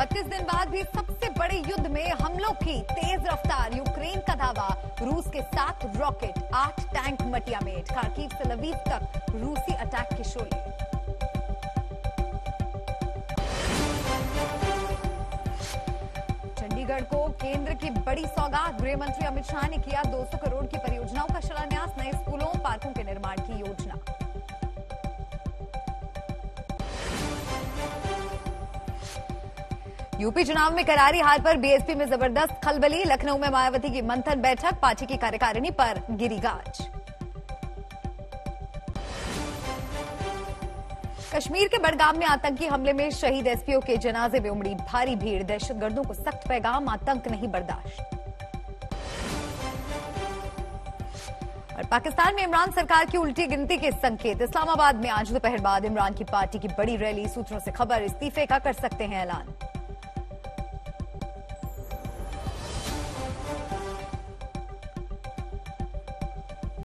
32 दिन बाद भी सबसे बड़े युद्ध में हमलों की तेज रफ्तार। यूक्रेन का दावा, रूस के 7 रॉकेट, 8 टैंक मटिया में। खार्किव से लवीव तक रूसी अटैक के शोले। चंडीगढ़ को केंद्र की बड़ी सौगात, गृह मंत्री अमित शाह ने किया 200 करोड़ की परियोजनाओं का शिलान्यास, नए स्कूलों, पार्कों के निर्माण की योजना। यूपी चुनाव में करारी हार पर बीएसपी में जबरदस्त खलबली, लखनऊ में मायावती की मंथन बैठक, पार्टी की कार्यकारिणी पर गिरी गाज। कश्मीर के बड़गाम में आतंकी हमले में शहीद एसपीओ के जनाजे में उमड़ी भारी भीड़, दहशतगर्दों को सख्त पैगाम, आतंक नहीं बर्दाश्त। और पाकिस्तान में इमरान सरकार की उल्टी गिनती के संकेत, इस्लामाबाद में आज दोपहर बाद इमरान की पार्टी की बड़ी रैली, सूत्रों से खबर, इस्तीफे का कर सकते हैं ऐलान।